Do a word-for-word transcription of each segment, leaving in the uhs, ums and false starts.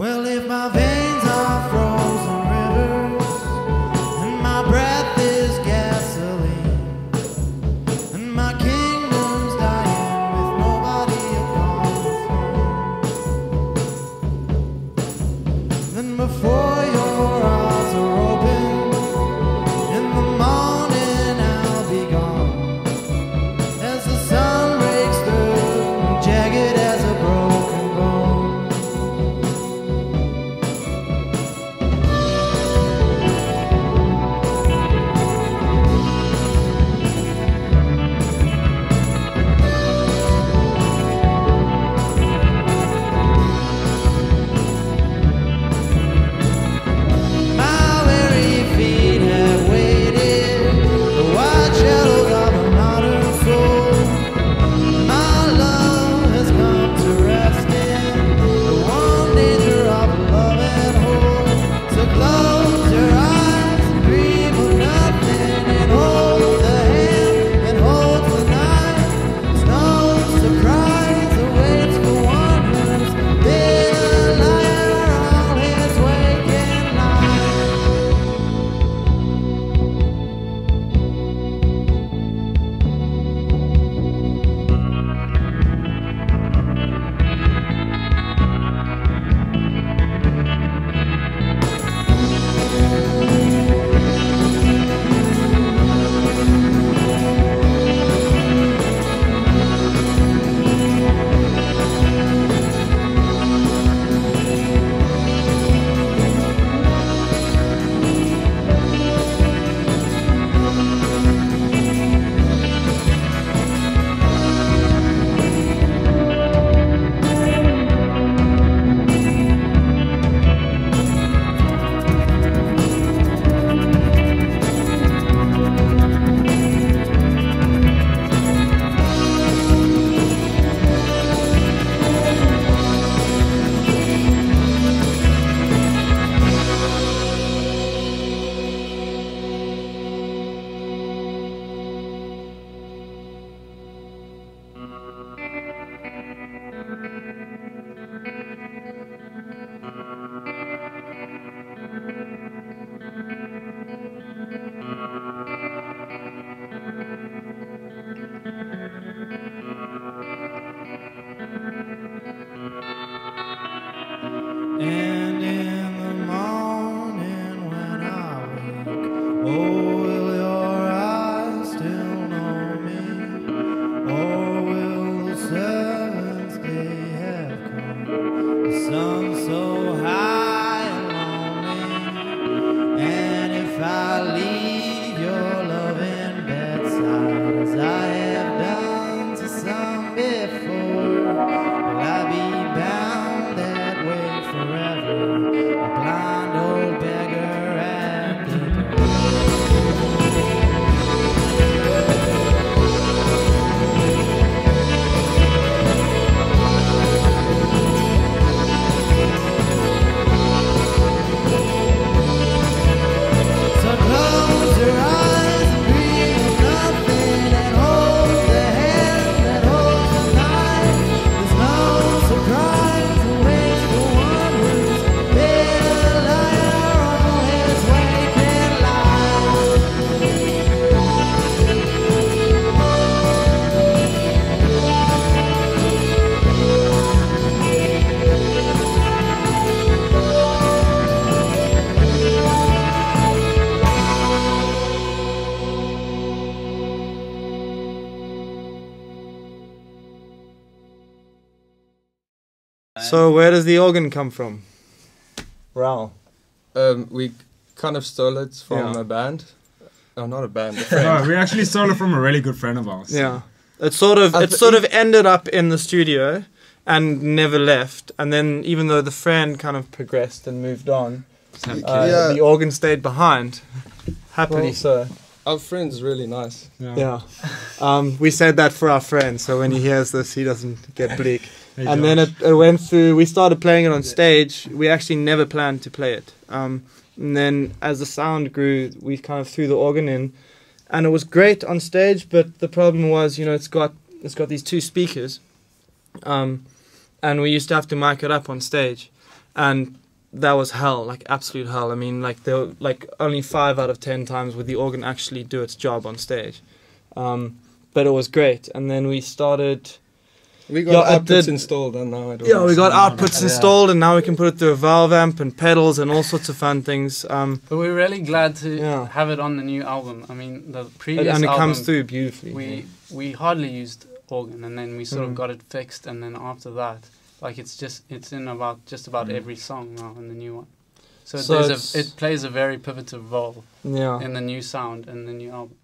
Well, if my veins are frozen rivers, and my breath is gasoline, and my kingdom's dying with nobody upon the throne, then before your eyes are open, in the morning I'll be gone, as the sun breaks through, jagged as a broken. So where does the organ come from, Raoul? Um, we kind of stole it from yeah. a band. Oh, not a band. A friend. No, we actually stole it from a really good friend of ours. Yeah, it sort of it sort of ended up in the studio and never left. And then even though the friend kind of progressed and moved on, uh, yeah. the organ stayed behind. Happily well, so. Our friend's really nice. Yeah. yeah. Um, we said that for our friend, so when he hears this, he doesn't get bleak. Hey, and then it, it went through, we started playing it on stage. We actually never planned to play it. Um, and then as the sound grew, we kind of threw the organ in. And it was great on stage, but the problem was, you know, it's got, it's got these two speakers. Um, and we used to have to mic it up on stage. and that was hell, like absolute hell. I mean, like there were, like only five out of ten times would the organ actually do its job on stage, um, but it was great. And then we started. We got yeah, outputs did, installed, and now it yeah, we got outputs installed, yeah. and now we can put it through a valve amp and pedals and all sorts of fun things. Um, but we're really glad to yeah. have it on the new album. I mean, the previous and, and it album, comes through beautifully. We yeah. we hardly used organ, and then we sort mm. of got it fixed, and then after that, like it's just it's in about just about mm. every song now in the new one. So, so there's a, it plays a very pivotal role yeah. in the new sound and the new album.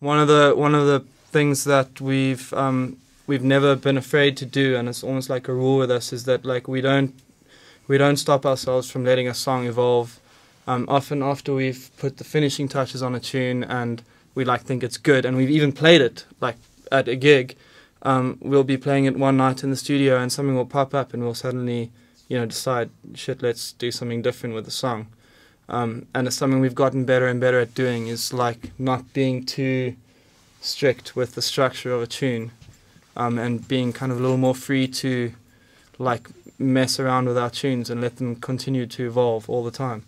One of the one of the things that we've um, we've never been afraid to do, and it's almost like a rule with us, is that like we don't we don't stop ourselves from letting a song evolve. Um, often after we've put the finishing touches on a tune and we like think it's good, and we've even played it like at a gig, um, we'll be playing it one night in the studio and something will pop up, and we'll suddenly you know decide, shit, let's do something different with the song. Um, and it's something we've gotten better and better at doing, is like not being too strict with the structure of a tune, um, and being kind of a little more free to like mess around with our tunes and let them continue to evolve all the time.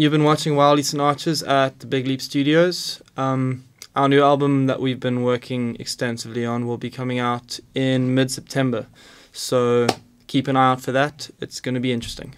You've been watching Wild Snatches and Arches at the Big Leap Studios. Um, our new album that we've been working extensively on will be coming out in mid-September, so keep an eye out for that. It's going to be interesting.